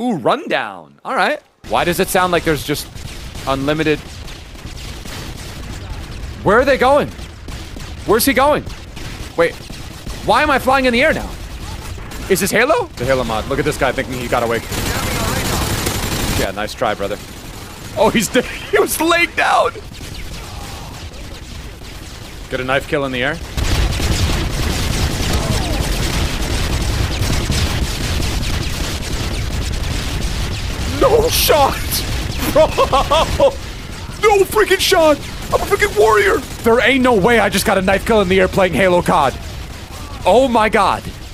Ooh, rundown. All right. Why does it sound like there's just unlimited? Where are they going? Where's he going? Wait, why am I flying in the air now? Is this Halo? The Halo mod. Look at this guy thinking he got awake. Yeah, nice try, brother. Oh, he's dead. He was laid down. Get a knife kill in the air. No shot! Bro! No freaking shot! I'm a freaking warrior! There ain't no way I just got a knife kill in the air playing Halo COD. Oh my god.